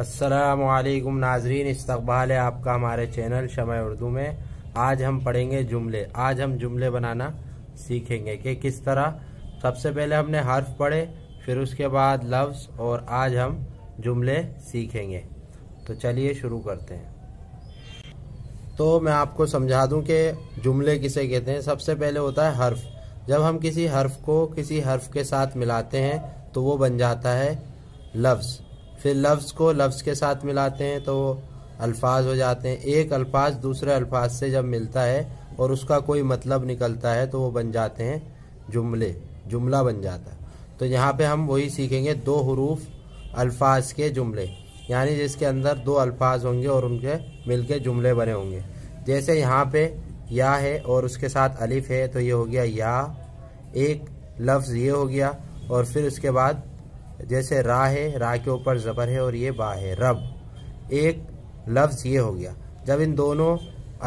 अस्सलाम वालेकुम नाजरीन, इस्तकबाल है आपका हमारे चैनल शमा उर्दू में। आज हम पढ़ेंगे जुमले। आज हम जुमले बनाना सीखेंगे कि किस तरह। सबसे पहले हमने हर्फ पढ़े, फिर उसके बाद लफ्ज़, और आज हम जुमले सीखेंगे। तो चलिए शुरू करते हैं। तो मैं आपको समझा दूं कि जुमले किसे कहते हैं। सबसे पहले होता है हर्फ। जब हम किसी हर्फ को किसी हर्फ के साथ मिलाते हैं तो वो बन जाता है लफ्ज़। फिर लफ्ज़ को लफ्ज़ के साथ मिलाते हैं तो अल्फाज हो जाते हैं। एक अल्फाज दूसरे अल्फाज से जब मिलता है और उसका कोई मतलब निकलता है तो वो बन जाते हैं जुमले, जुमला बन जाता है। तो यहाँ पे हम वही सीखेंगे, दो हुरूफ अल्फाज के जुमले, यानी जिसके अंदर दो अल्फाज होंगे और उनके मिलके जुमले बने होंगे। जैसे यहाँ पे या है और उसके साथ अलिफ है तो ये हो गया या, एक लफ्ज़ ये हो गया। और फिर उसके बाद जैसे रा है, रा के ऊपर ज़बर है और ये बा है, रब, एक लफ्ज़ ये हो गया। जब इन दोनों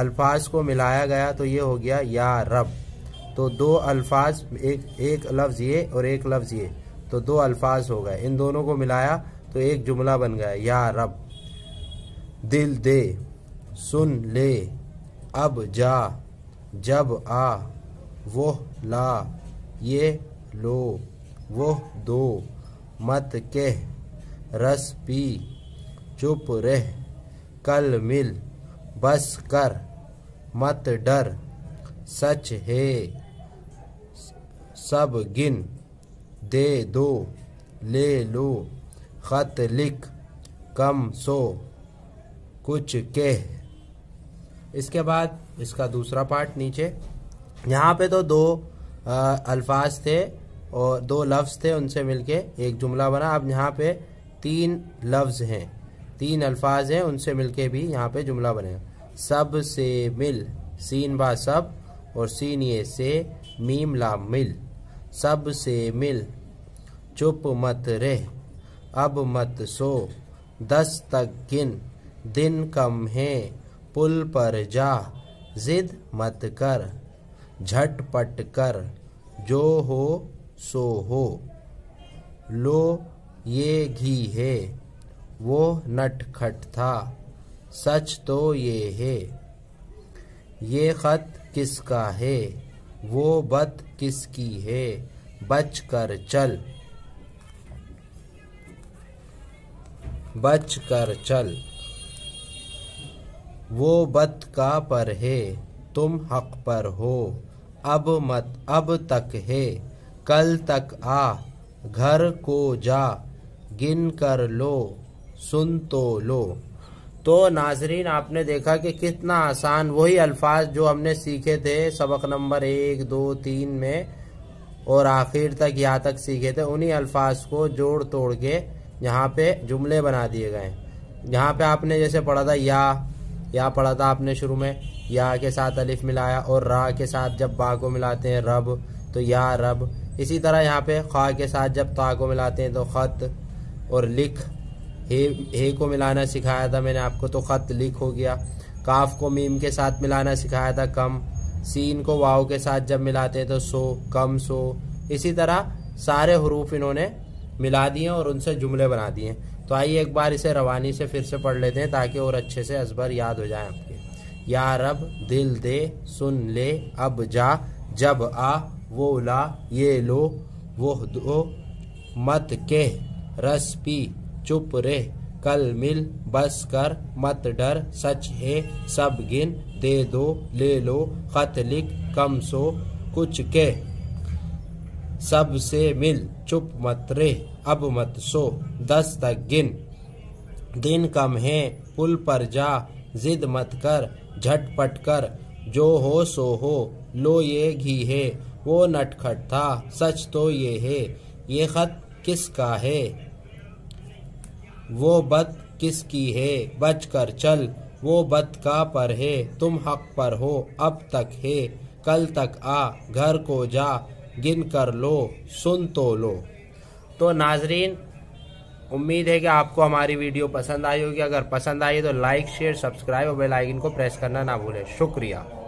अल्फाज को मिलाया गया तो ये हो गया या रब। तो दो अल्फाज, एक लफ्ज़ ये और एक लफ्ज़ ये, तो दो अल्फाज हो गए। इन दोनों को मिलाया तो एक जुमला बन गया या रब। दिल दे, सुन ले, अब जा, जब आ, वो ला, ये लो, वो दो, मत कह, रस पी, चुप रह, कल मिल, बस कर, मत डर, सच है, सब गिन, दे दो, ले लो, खत लिख, कम सो, कुछ कह। इसके बाद इसका दूसरा पार्ट नीचे। यहाँ पे तो दो अल्फाज थे और दो लफ्ज़ थे, उनसे मिलके एक जुमला बना। अब यहाँ पे तीन लफ्ज़ हैं, तीन अल्फाज हैं, उनसे मिलके भी यहाँ पे जुमला बनेगा। सब से मिल, सीन बा सब और सीन ये से, मीम लाम मिल, सब से मिल, चुप मत रह, अब मत सो, 10 तक गिन, दिन कम है, पुल पर जा, जिद मत कर, झटपट कर, जो हो सो हो, लो ये घी है, वो नटखट था, सच तो ये है, ये खत किसका है, वो बत किसकी है, बच कर चल, बच कर चल, वो बत का पर है, तुम हक पर हो, अब मत अब तक है, कल तक आ, घर को जा, गिन कर लो, सुन तो लो। तो नाजरीन आपने देखा कि कितना आसान, वही अल्फाज जो हमने सीखे थे सबक नंबर 1, 2, 3 में और आखिर तक यहाँ तक सीखे थे, उन्हीं अल्फाज को जोड़ तोड़ के यहाँ पे जुमले बना दिए गए हैं। यहाँ पे आपने जैसे पढ़ा था या पढ़ा था आपने शुरू में, या के साथ अलिफ मिलाया और रा के साथ जब बा को मिलाते हैं रब तो या रब। इसी तरह यहाँ पे खा के साथ जब ता को मिलाते हैं तो खत, और लिख, हे को मिलाना सिखाया था मैंने आपको तो खत लिख हो गया। काफ को मीम के साथ मिलाना सिखाया था कम। सीन को वाव के साथ जब मिलाते हैं तो सो, कम सो। इसी तरह सारे हरूफ इन्होंने मिला दिए और उनसे जुमले बना दिए। तो आइए एक बार इसे रवानी से फिर से पढ़ लेते हैं ताकि और अच्छे से असबर याद हो जाए आपके। या रब, दिल दे, सुन ले, अब जा, जब आ, वो ला, ये लो, वो दो, मत कह, रस पी, चुप रह, कल मिल, बस कर, मत डर, सच है, सब गिन, दे दो, ले लो, खत लिख, कम सो, कुछ कह, सब से मिल, चुप मत रह, अब मत सो, 10 तक गिन, दिन कम है, पुल पर जा, जिद मत कर, झटपट कर, जो हो सो हो, लो ये घी है, वो नटखट था, सच तो ये है, ये खत किसका है, वो बत किसकी है, बच कर चल, वो बत का पर है, तुम हक पर हो, अब तक है, कल तक आ, घर को जा, गिन कर लो, सुन तो लो। तो नाजरीन उम्मीद है कि आपको हमारी वीडियो पसंद आई होगी। अगर पसंद आई तो लाइक, शेयर, सब्सक्राइब और बेल आइकन को प्रेस करना ना भूलें। शुक्रिया।